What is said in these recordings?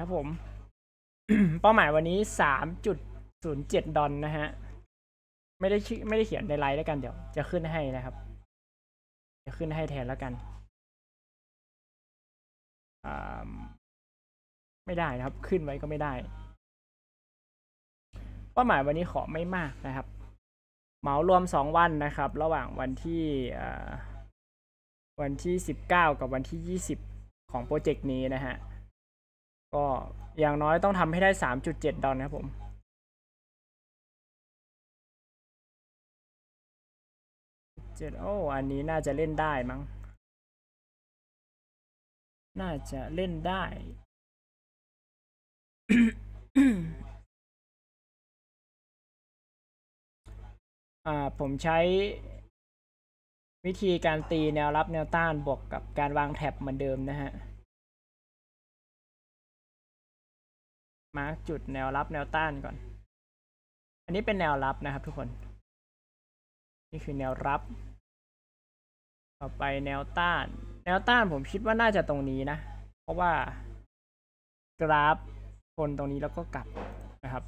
ครับผม เป้าหมายวันนี้ $3.07 นะฮะไม่ได้เขียนในไลน์แล้วกันเดี๋ยวจะขึ้นให้นะครับจะขึ้นให้แทนแล้วกันไม่ได้นะครับขึ้นไว้ก็ไม่ได้เป้าหมายวันนี้ขอไม่มากนะครับเหมารวม2วันนะครับระหว่างวันที่19กับวันที่20ของโปรเจกต์นี้นะฮะก็อย่างน้อยต้องทำให้ได้ $3.7 นะครับผม7โอ้อันนี้น่าจะเล่นได้มั้งน่าจะเล่นได้ ผมใช้วิธีการตีแนวรับแนวต้านบวกกับการวางแท็บเหมือนเดิมนะฮะมาร์กจุดแนวรับแนวต้านก่อนอันนี้เป็นแนวรับนะครับทุกคนนี่คือแนวรับต่อไปแนวต้านผมคิดว่าน่าจะตรงนี้นะเพราะว่ากราฟชนตรงนี้แล้วก็กลับนะครับ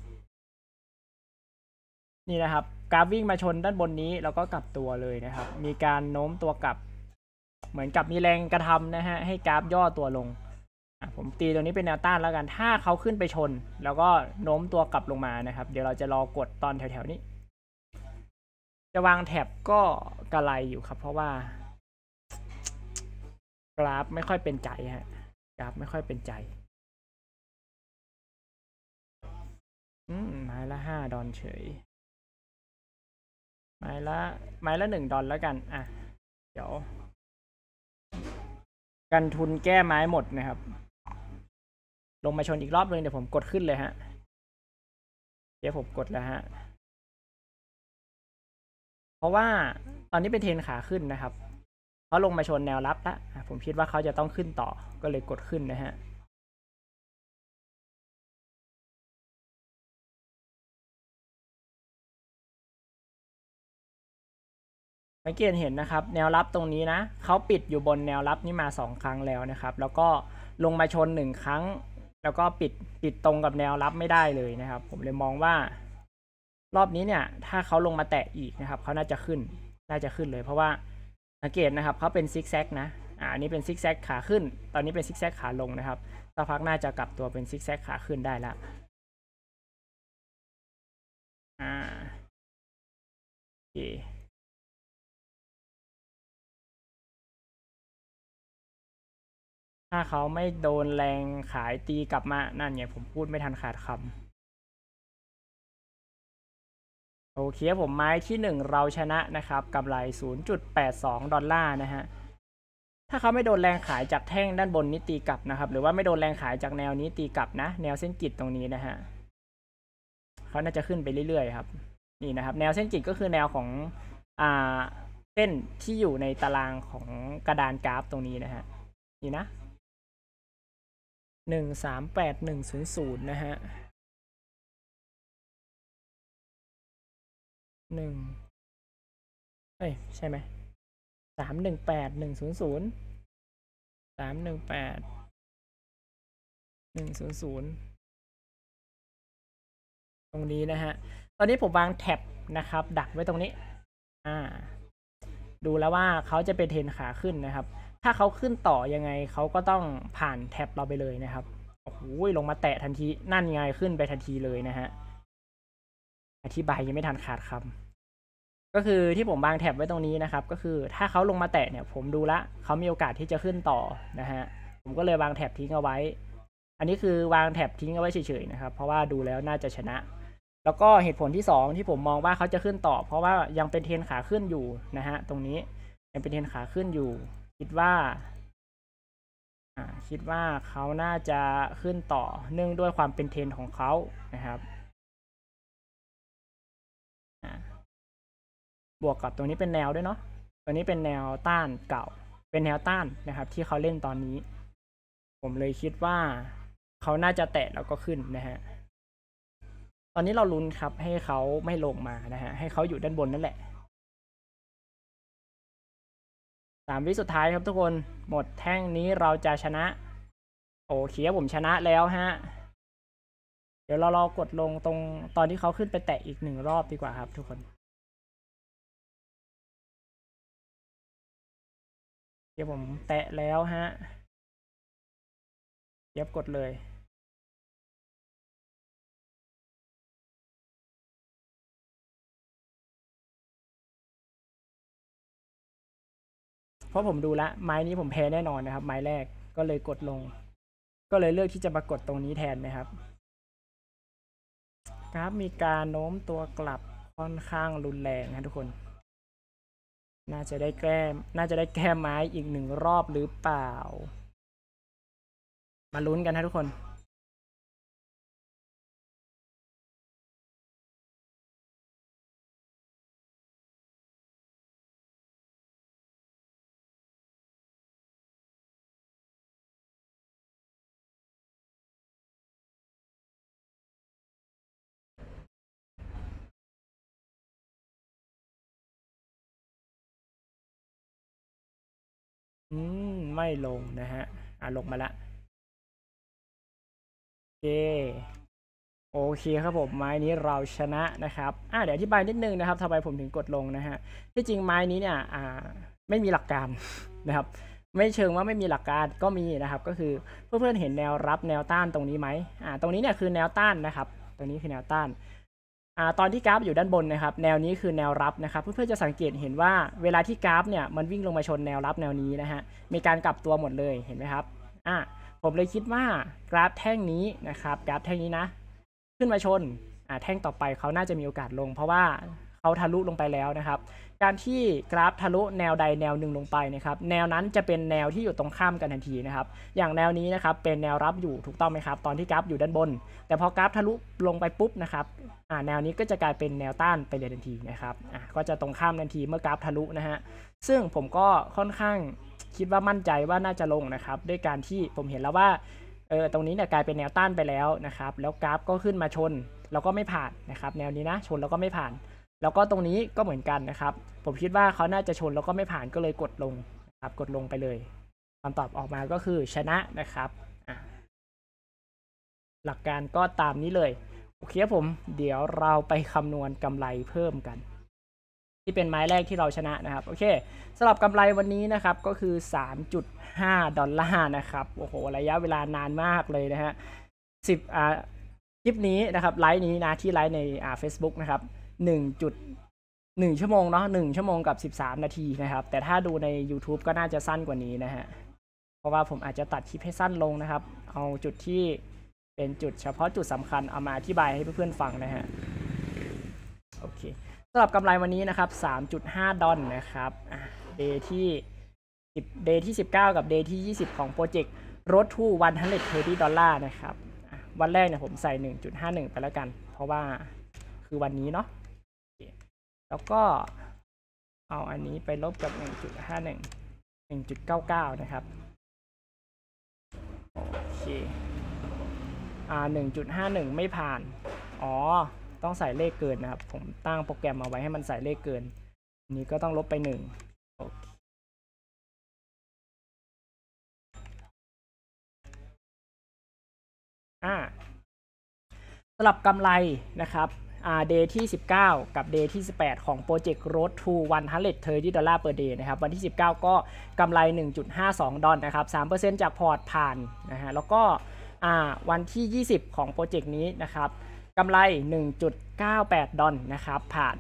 นี่นะครับกราฟวิ่งมาชนด้านบนนี้แล้วก็กลับตัวเลยนะครับมีการโน้มตัวกลับเหมือนกับมีแรงกระทำนะฮะให้กราฟย่อตัวลงผมตีตรงนี้เป็นแนวต้านแล้วกันถ้าเขาขึ้นไปชนแล้วก็โน้มตัวกลับลงมานะครับเดี๋ยวเราจะรอกดตอนแถวๆนี้จะวางแท็บก็กระไรอยู่ครับเพราะว่ากราฟไม่ค่อยเป็นใจฮะกราฟไม่ค่อยเป็นใจไม้ละ$5เฉยไม้ละ$1แล้วกันอ่ะเดี๋ยวกันทุนแก้ไม้หมดนะครับลงมาชนอีกรอบนึงเดี๋ยวผมกดขึ้นเลยฮะเดี๋ยวผมกดแล้วฮะเพราะว่าตอนนี้เป็นเทรนขาขึ้นนะครับเขาลงมาชนแนวรับแล้วผมคิดว่าเขาจะต้องขึ้นต่อก็เลยกดขึ้นนะฮะสังเกตเห็นนะครับแนวรับตรงนี้นะเขาปิดอยู่บนแนวรับนี้มา2ครั้งแล้วนะครับแล้วก็ลงมาชน1ครั้งแล้วก็ปิดตรงกับแนวรับไม่ได้เลยนะครับผมเลยมองว่ารอบนี้เนี่ยถ้าเขาลงมาแตะอีกนะครับเขาน่าจะขึ้นเลยเพราะว่าสังเกตนะครับเขาเป็นซิกแซกนะอันนี้เป็นซิกแซกขาขึ้นตอนนี้เป็นซิกแซกขาลงนะครับสักพักน่าจะกลับตัวเป็นซิกแซกขาขึ้นได้ละโอเคถ้าเขาไม่โดนแรงขายตีกลับมานั่นไงผมพูดไม่ทันขาดคำโอเคผมไม้ที่1เราชนะนะครับกำไร $0.82 นะฮะถ้าเขาไม่โดนแรงขายจากแท่งด้านบนนี้ตีกลับนะครับหรือว่าไม่โดนแรงขายจากแนวนี้ตีกลับนะแนวเส้นกริดตรงนี้นะฮะเขาน่าจะขึ้นไปเรื่อยๆครับนี่นะครับแนวเส้นกริดก็คือแนวของเส้นที่อยู่ในตารางของกระดานกราฟตรงนี้นะฮะนี่นะ138100นะฮะ1ใช่ไหม318100318ตรงนี้นะฮะตอนนี้ผมวางแท็บนะครับดักไว้ตรงนี้ดูแล้วว่าเขาจะเป็นเทรนขาขึ้นนะครับถ้าเขาขึ้นต่อยังไงเขาก็ต้องผ่านแท็บเราไปเลยนะครับโอ้โหลงมาแตะทันทีนั่นไงขึ้นไปทันทีเลยนะฮะอธิบายยังไม่ทันขาดคำก็คือที่ผมวางแท็บไว้ตรงนี้นะครับก็คือถ้าเขาลงมาแตะเนี่ยผมดูละเขามีโอกาสที่จะขึ้นต่อนะฮะผมก็เลยวางแท็บทิ้งเอาไว้อันนี้คือวางแท็บทิ้งเอาไว้เฉยๆนะครับเพราะว่าดูแล้วน่าจะชนะแล้วก็เหตุผลที่2ที่ผมมองว่าเขาจะขึ้นต่อเพราะว่ายังเป็นเทรนขาขึ้นอยู่นะฮะตรงนี้ยังเป็นเทรนขาขึ้นอยู่คิดว่าเขาน่าจะขึ้นต่อเนื่องด้วยความเป็นเทรนของเขานะครับบวกกับตรงนี้เป็นแนวด้วยเนาะตัวนี้เป็นแนวต้านเก่าเป็นแนวต้านนะครับที่เขาเล่นตอนนี้ผมเลยคิดว่าเขาน่าจะแตะแล้วก็ขึ้นนะฮะตอนนี้เราลุ้นครับให้เขาไม่ลงมานะฮะให้เขาอยู่ด้านบนนั่นแหละ3 วิสุดท้ายครับทุกคนหมดแท่งนี้เราจะชนะ โอเคผมชนะแล้วฮะเดี๋ยวเรารอกดลงตรงตอนที่เขาขึ้นไปแตะอีกหนึ่งรอบดีกว่าครับทุกคนเดี๋ยวผมแตะแล้วฮะเดี๋ยวกดเลยเพราะผมดูละไม้นี้ผมแพ้แน่นอนนะครับไม้แรกก็เลยกดลงก็เลยเลือกที่จะมากดตรงนี้แทนนะครับครับมีการโน้มตัวกลับค่อนข้างรุนแรงนะทุกคนน่าจะได้แก้ไม้อีกหนึ่งรอบหรือเปล่ามาลุ้นกันนะทุกคนไม่ลงนะฮะลงมาละโอเคครับผมไม้นี้เราชนะนะครับเดี๋ยวอธิบายนิดนึงนะครับทำไมผมถึงกดลงนะฮะที่จริงไม้นี้เนี่ยไม่มีหลักการนะครับไม่เชิงว่าไม่มีหลักการก็มีนะครับก็คือเพื่อนๆเห็นแนวรับแนวต้านตรงนี้ไหมตรงนี้เนี่ยคือแนวต้านนะครับตรงนี้คือแนวต้านตอนที่กราฟอยู่ด้านบนนะครับแนวนี้คือแนวรับนะครับเพื่อนๆจะสังเกตเห็นว่าเวลาที่กราฟเนี่ยมันวิ่งลงมาชนแนวรับแนวนี้นะฮะมีการกลับตัวหมดเลยเห็นไหมครับผมเลยคิดว่ากราฟแท่งนี้นะครับกราฟแท่งนี้นะขึ้นมาชนแท่งต่อไปเขาน่าจะมีโอกาสลงเพราะว่าเขาทะลุลงไปแล้วนะครับการที่กราฟทะลุแนวใดแนวหนึ่งลงไปนะครับแนวนั้นจะเป็นแนวที่อยู่ตรงข้ามกันทันทีนะครับอย่างแนวนี้นะครับเป็นแนวรับอยู่ถูกต้องไหมครับตอนที่กราฟอยู่ด้านบนแต่พอกราฟทะลุลงไปปุ๊บนะครับแนวนี้ก็จะกลายเป็นแนวต้านไปเลยทันทีนะครับก็จะตรงข้ามทันทีเมื่อกราฟทะลุนะฮะซึ่งผมก็ค่อนข้างคิดว่ามั่นใจว่าน่าจะลงนะครับด้วยการที่ผมเห็นแล้วว่าตรงนี้เนี่ยกลายเป็นแนวต้านไปแล้วนะครับแล้วกราฟก็ขึ้นมาชนแล้วก็ไม่ผ่านนะครับแนวนี้นะชนแล้วก็ไม่ผ่านแล้วก็ตรงนี้ก็เหมือนกันนะครับผมคิดว่าเขาน่าจะชนแล้วก็ไม่ผ่านก็เลยกดลงครับกดลงไปเลยคำตอบออกมาก็คือชนะนะครับหลักการก็ตามนี้เลยโอเคผมเดี๋ยวเราไปคำนวณกำไรเพิ่มกันที่เป็นไม้แรกที่เราชนะนะครับโอเคสำหรับกำไรวันนี้นะครับก็คือ 3.5 ดอลลาร์นะครับโอ้โหระยะเวลานานมากเลยนะฮะคลิปนี้นะครับไลฟ์นี้นะที่ไลฟ์ในFacebook นะครับ1.1 ชั่วโมงเนาะ1ชั่วโมงกับ13นาทีนะครับแต่ถ้าดูใน YouTube ก็น่าจะสั้นกว่านี้นะฮะเพราะว่าผมอาจจะตัดคลิปให้สั้นลงนะครับเอาจุดที่เป็นจุดเฉพาะจุดสำคัญเอามาอธิบายให้เพื่อนๆฟังนะฮะโอเคสำหรับกำไรวันนี้นะครับ 3.5 ดอลนะครับเดย์ที่10เดย์ที่19กับเดย์ที่20ของโปรเจกต์ Road to 130 ดอลลาร์นะครับวันแรกเนี่ยผมใส่ 1.51 ไปแล้วกันเพราะว่าคือวันนี้เนาะแล้วก็เอาอันนี้ไปลบกับ 1.51 1.99 นะครับโอเค1.51 ไม่ผ่านต้องใส่เลขเกินนะครับผมตั้งโปรแกรมเอาไว้ให้มันใส่เลขเกินอันนี้ก็ต้องลบไป1โอเคสลับกำไรนะครับเดย์ที่19กับเดย์ที่18ของโปรเจกต์ Road to 130 ดอลลาร์ per day นะครับวันที่19ก็กำไร 1.52 ดอลนะครับ 3% จากพอร์ตผ่านนะฮะแล้วก็วันที่20ของโปรเจกต์นี้นะครับกำไร 1.98 ดอลนะครับผ่าน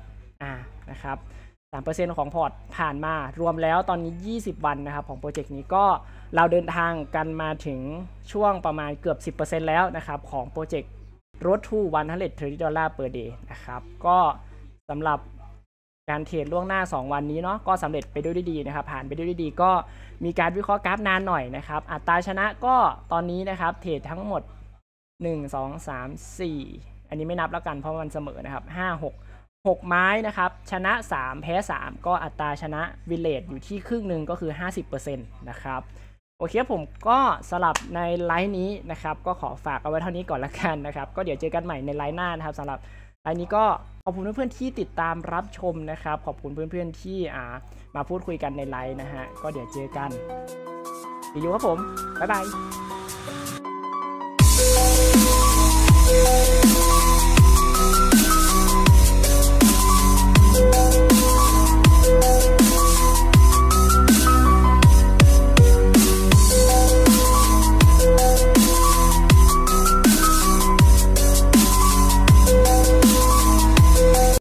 นะครับ 3% ของพอร์ตผ่านมารวมแล้วตอนนี้20วันนะครับของโปรเจกต์นี้ก็เราเดินทางกันมาถึงช่วงประมาณเกือบ 10% แล้วนะครับของโปรเจกต์Road to 130 ดอลลาร์ per day นะครับก็สำหรับการเทรดล่วงหน้า2วันนี้เนาะก็สำเร็จไปด้วยดีนะครับผ่านไปด้วยดีก็มีการวิเคราะห์กราฟนานหน่อยนะครับอัตราชนะก็ตอนนี้นะครับเทรดทั้งหมด1 2 3 4อันนี้ไม่นับแล้วกันเพราะมันเสมอนะครับ6ไม้นะครับชนะ3แพ้3ก็อัตราชนะวิลเลจอยู่ที่ครึ่งหนึ่งก็คือ 50% นะครับโอเคผมก็สลับในไลฟ์นี้นะครับก็ขอฝากเอาไว้เท่านี้ก่อนละกันนะครับก็เดี๋ยวเจอกันใหม่ในไลฟ์หน้านะครับสำหรับไลฟ์นี้ก็ขอบคุณเพื่อนๆที่ติดตามรับชมนะครับขอบคุณเพื่อนๆที่มาพูดคุยกันในไลฟ์นะฮะก็เดี๋ยวเจอกันดีอยู่ครับผมบ๊ายบาย